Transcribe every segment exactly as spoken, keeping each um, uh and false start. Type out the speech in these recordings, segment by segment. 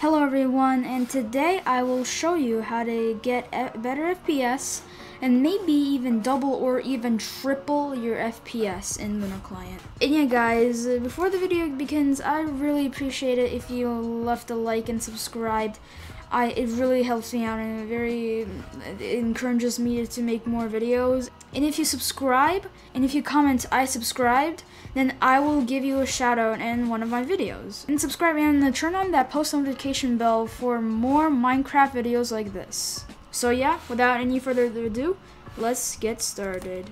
Hello everyone, and today I will show you how to get better F P S and maybe even double or even triple your F P S in Lunar Client. And yeah guys, before the video begins, I really appreciate it if you left a like and subscribed. I, it really helps me out and it very it encourages me to make more videos. And if you subscribe and if you comment I subscribed, then I will give you a shout out in one of my videos. And subscribe and turn on that post notification bell for more Minecraft videos like this. So yeah, without any further ado, let's get started.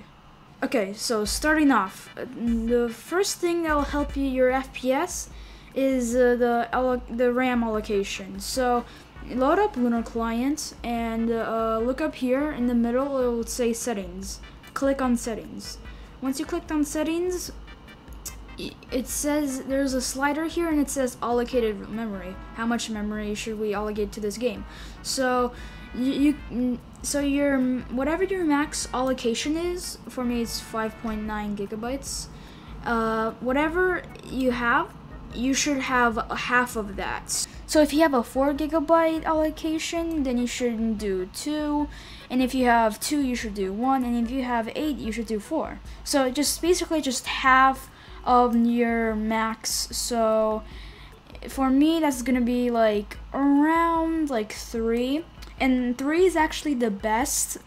Okay, so starting off, the first thing that will help you your F P S is uh, the the RAM allocation. So load up Lunar Client and uh, look up here in the middle. It will say settings. Click on settings. Once you clicked on settings, it says there's a slider here and it says allocated memory. How much memory should we allocate to this game? So you, you so your whatever your max allocation is. For me, it's five point nine gigabytes. Uh, whatever you have, you should have half of that. So if you have a four gigabyte allocation, then you shouldn't do two, and if you have two, you should do one, and if you have eight, you should do four. So just basically just half of your max. So for me, that's gonna be like around like three, and three is actually the best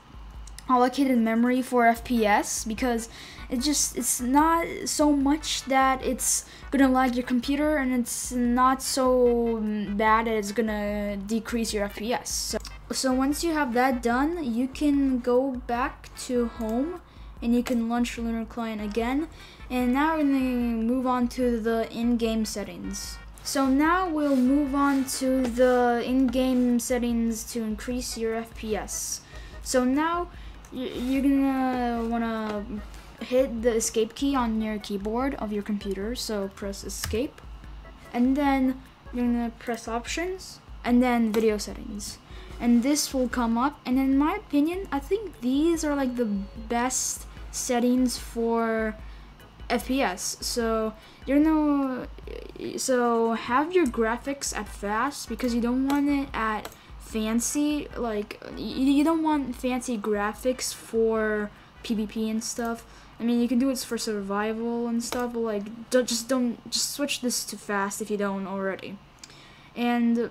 allocated memory for F P S because it just it's not so much that it's gonna lag your computer, and it's not so bad that it's gonna decrease your F P S. So, so once you have that done, you can go back to home and you can launch Lunar Client again. And now we're gonna move on to the in-game settings. So now we'll move on to the in-game settings to increase your F P S. So now you're gonna wanna hit the escape key on your keyboard of your computer, so press escape, and then you're gonna press options, and then video settings, and this will come up. And in my opinion, I think these are like the best settings for F P S. So you're gonna so have your graphics at fast, because you don't want it at fancy. Like you don't want fancy graphics for PvP and stuff. I mean, you can do it for survival and stuff, but like don't, just don't just switch this to fast if you don't already. And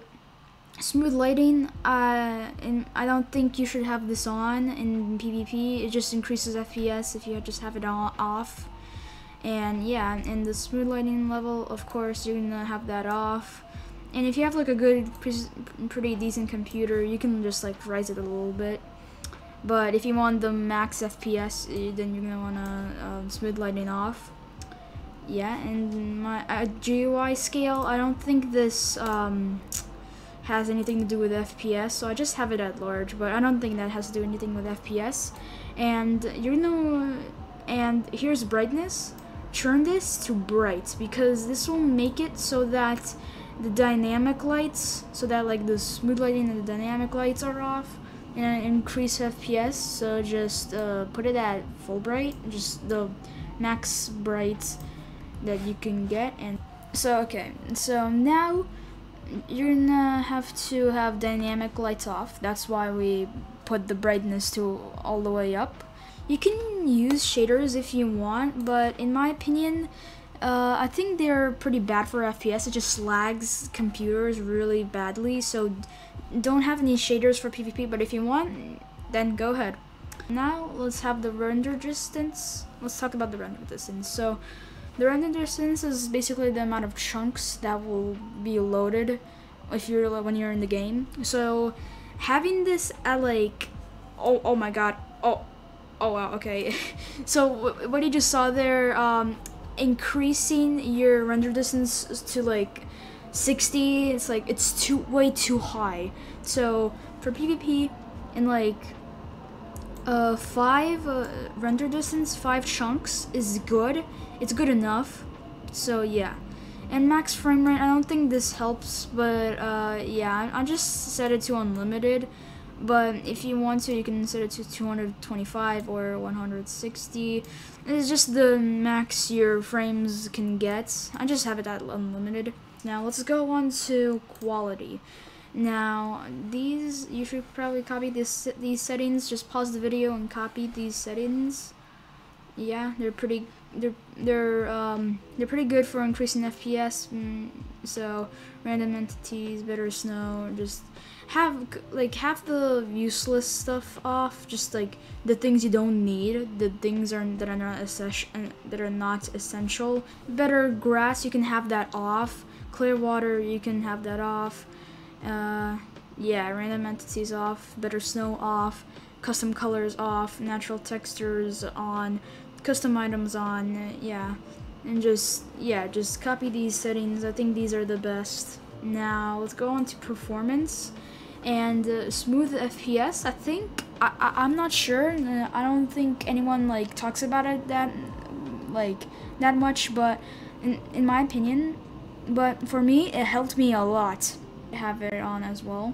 smooth lighting, uh, and I don't think you should have this on in PvP. It just increases F P S if you just have it on off. And yeah, and the smooth lighting level, of course, you're gonna have that off. And if you have like a good, pretty decent computer, you can just like rise it a little bit. But if you want the max F P S, then you're gonna wanna uh, smooth lighting off. Yeah, and my uh, G U I scale, I don't think this um, has anything to do with F P S, so I just have it at large. But I don't think that has to do anything with F P S. And you're gonna, and here's brightness. Turn this to bright, because this will make it so that the dynamic lights, so that like the smooth lighting and the dynamic lights are off, and increase F P S. So just uh, put it at full bright, just the max bright that you can get. And so okay, so now you're gonna have to have dynamic lights off. That's why we put the brightness to all the way up. You can use shaders if you want, but in my opinion, Uh, I think they're pretty bad for F P S. It just lags computers really badly, so don't have any shaders for PvP, but if you want, then go ahead. Now let's have the render distance. Let's talk about the render distance. So the render distance is basically the amount of chunks that will be loaded if you're when you're in the game. So having this at like oh oh my god oh oh wow okay so what you just saw there, um increasing your render distance to like sixty, it's like it's too way too high. So for PvP, in like uh five uh, render distance, five chunks is good. It's good enough. So yeah. And max frame rate, I don't think this helps, but uh yeah, I just set it to unlimited. But if you want to, you can set it to two hundred twenty-five or one hundred sixty. It's just the max your frames can get. I just have it at unlimited. Now let's go on to quality. Now these, you should probably copy this, these settings. Just pause the video and copy these settings. Yeah, they're pretty they're they're um they're pretty good for increasing F P S. Mm, so random entities, better snow, just have like have the useless stuff off. Just like the things you don't need, the things are that are not essential, that are not essential. Better grass, you can have that off. Clear water, you can have that off. Uh, yeah, random entities off. Better snow off. Custom colors off, natural textures on, custom items on, yeah. And just, yeah, just copy these settings. I think these are the best. Now, let's go on to performance and uh, smooth F P S, I think. I, I, I'm not sure. I don't think anyone, like, talks about it that, like, that much, but in, in my opinion, but for me, it helped me a lot to have it on as well.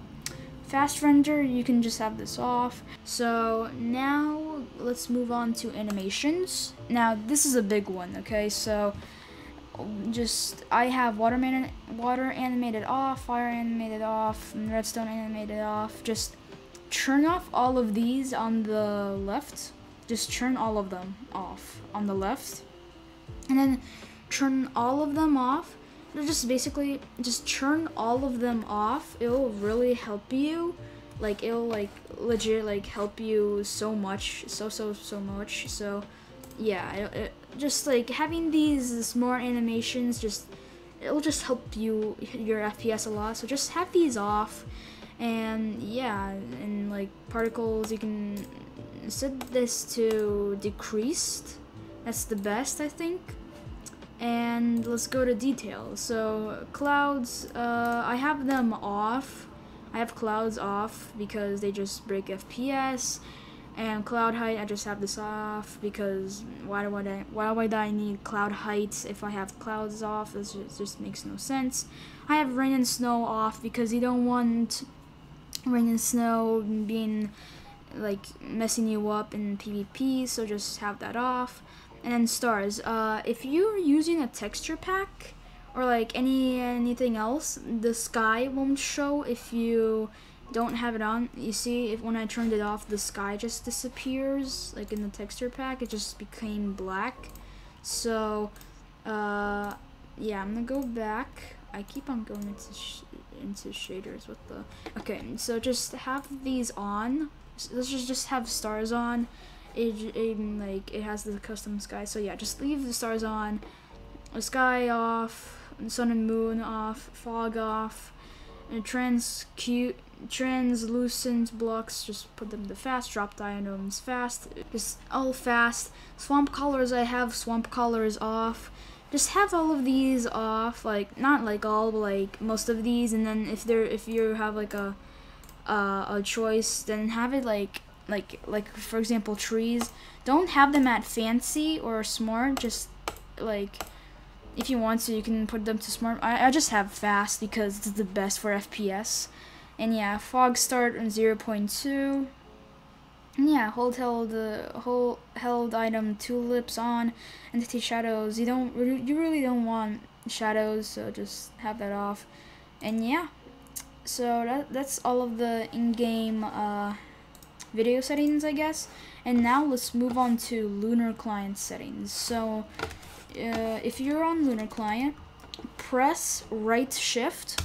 Fast render, you can just have this off. So now let's move on to animations. Now this is a big one, okay? So just, I have water, man water animated off, fire animated off, and redstone animated off. Just turn off all of these on the left. Just turn all of them off on the left. And then turn all of them off. Just basically just turn all of them off. It'll really help you, like it'll like legit like help you so much, so so so much. So yeah, it, it, just like having these more animations, just it'll just help you your F P S a lot. So just have these off. And yeah, and like particles, you can set this to decreased. That's the best, I think. And let's go to details. So clouds, uh, I have them off. I have clouds off because they just break F P S. And cloud height, I just have this off because why do I why would I need cloud heights if I have clouds off? It just, just makes no sense. I have rain and snow off because you don't want rain and snow being like messing you up in PvP. So just have that off. And then stars, uh, if you're using a texture pack or like any anything else, the sky won't show if you don't have it on. You see, if when I turned it off, the sky just disappears, like in the texture pack, it just became black. So, uh, yeah, I'm gonna go back. I keep on going into, sh into shaders, what the... Okay, so just have these on. Let's just, just have stars on. It, it, like it has the custom sky, so yeah, just leave the stars on, the sky off, and sun and moon off, fog off, and trans cute translucent blocks, just put them to fast, drop items fast, just all fast. Swamp colors, I have swamp colors off. Just have all of these off, like not like all, but like most of these. And then if there if you have like a uh, a choice, then have it like like like for example trees, don't have them at fancy or smart. Just like if you want to, you can put them to smart. I, I just have fast because it's the best for F P S. And yeah, fog start on zero point two. And yeah, hold held uh, hold held item tulips on. Entity shadows, you don't you really don't want shadows, so just have that off. And yeah, so that, that's all of the in-game uh video settings, I guess. And now let's move on to Lunar Client settings. So uh, if you're on Lunar Client, press right shift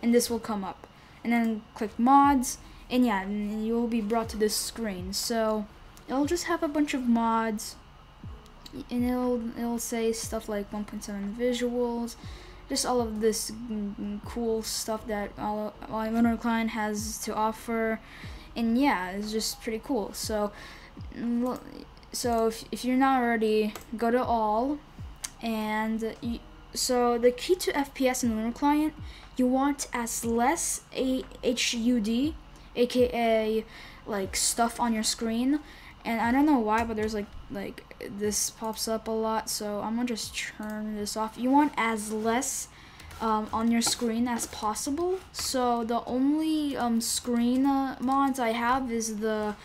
and this will come up, and then click mods, and yeah, and you'll be brought to this screen. So it'll just have a bunch of mods, and it'll it'll say stuff like one point seven visuals, just all of this cool stuff that all, all Lunar Client has to offer. And yeah, it's just pretty cool. So, so if, if you're not already, go to all. And you, so the key to F P S in Lunar Client, you want as less H U D, aka like stuff on your screen. And I don't know why, but there's like like this pops up a lot. So I'm gonna just turn this off. You want as less Um, on your screen as possible. So the only um, screen uh, mods I have is the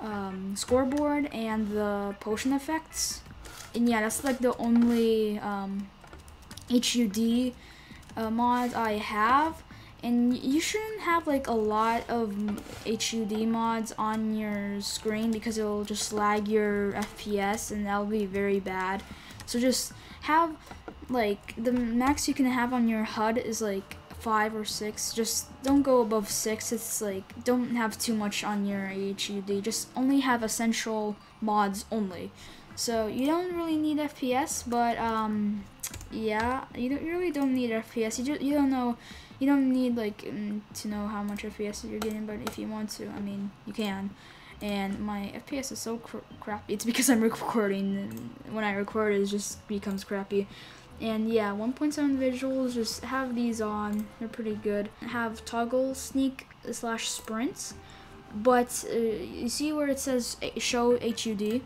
um, scoreboard and the potion effects. And yeah, that's like the only um, H U D uh, mods I have, and you shouldn't have like a lot of H U D mods on your screen because it'll just lag your F P S and that'll be very bad. So just have like the max you can have on your H U D is like five or six. Just don't go above six. It's like, don't have too much on your H U D. Just only have essential mods only. So you don't really need F P S, but um, yeah, you don't you really don't need F P S. You just you don't know, you don't need like um, to know how much F P S you're getting. But if you want to, I mean, you can. And my F P S is so cr crappy. It's because I'm recording. When I record, it just becomes crappy. And yeah, one point seven visuals, just have these on, they're pretty good. Have toggle sneak slash sprints, but uh, you see where it says show H U D?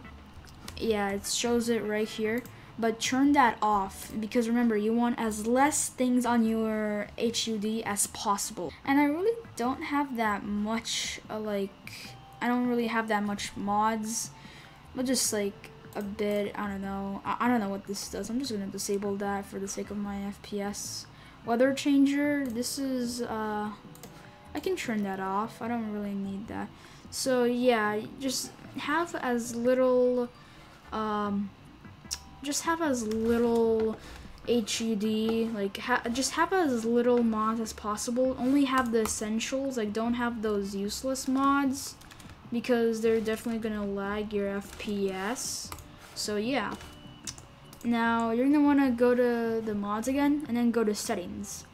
Yeah, it shows it right here, but turn that off, because remember, you want as less things on your H U D as possible. And I really don't have that much, uh, like, I don't really have that much mods, but just like, a bit, I don't know, I, I don't know what this does. I'm just gonna disable that for the sake of my F P S. Weather changer, this is, uh, I can turn that off, I don't really need that. So yeah, just have as little, um, just have as little H U D, like, ha just have as little mods as possible. Only have the essentials, like, don't have those useless mods, because they're definitely gonna lag your F P S. So yeah, now you're gonna wanna go to the mods again and then go to settings.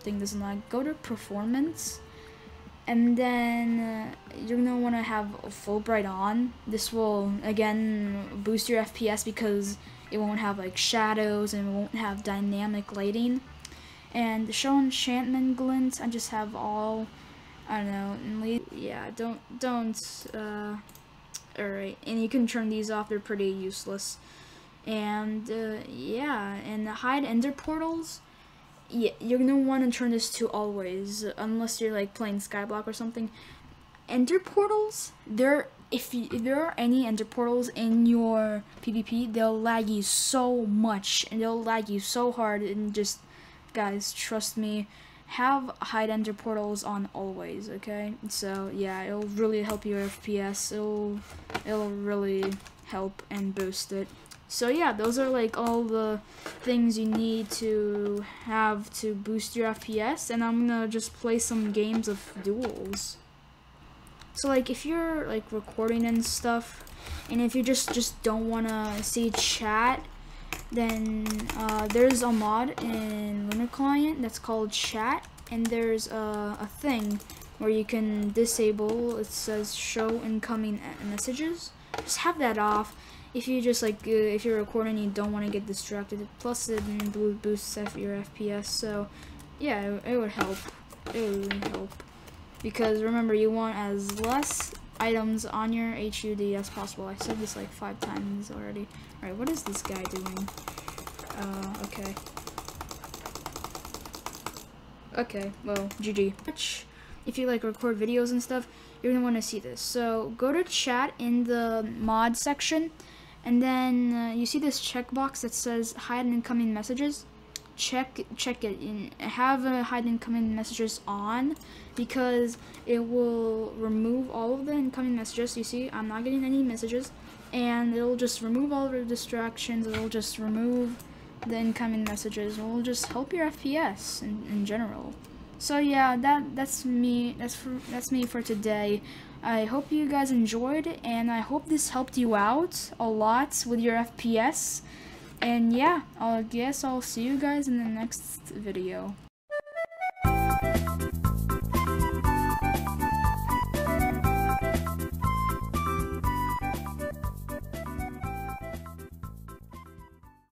Thing doesn't lag, go to performance, and then uh, you're gonna wanna have Fulbright on. This will again boost your F P S because it won't have like shadows and it won't have dynamic lighting. And show enchantment glints, I just have all, I don't know, and yeah, don't, don't, uh, alright, and you can turn these off, they're pretty useless, and, uh, yeah, and hide ender portals, yeah, you're gonna want to turn this to always, unless you're, like, playing Skyblock or something. Ender portals, they're, if, you, if there are any ender portals in your PvP, they'll lag you so much, and they'll lag you so hard, and just, guys, trust me, have hide ender portals on always, okay? So yeah, it'll really help your F P S. It'll it'll really help and boost it. So yeah, those are like all the things you need to have to boost your F P S, and I'm gonna just play some games of duels. So like if you're like recording and stuff, and if you just just don't wanna see chat, then uh, there's a mod in Lunar Client that's called chat, and there's a, a thing where you can disable, it says show incoming messages. Just have that off if you just like, uh, if you're recording and you don't want to get distracted, plus it boosts your F P S. So yeah, it, it would help, it would really help, because remember, you want as less items on your H U D as possible. I said this like five times already. Alright, what is this guy doing? Uh, okay. Okay, well, G G. If you like record videos and stuff, you're gonna want to see this. So, go to chat in the mod section, and then uh, you see this checkbox that says hide incoming messages. Check check it in, have uh, hide incoming messages on, because it will remove all of the incoming messages. You see, I'm not getting any messages, and it'll just remove all the distractions. It'll just remove the incoming messages. It'll just help your F P S in, in general. So yeah, that that's me. That's for, that's me for today. I hope you guys enjoyed, and I hope this helped you out a lot with your F P S. And yeah, I guess I'll see you guys in the next video.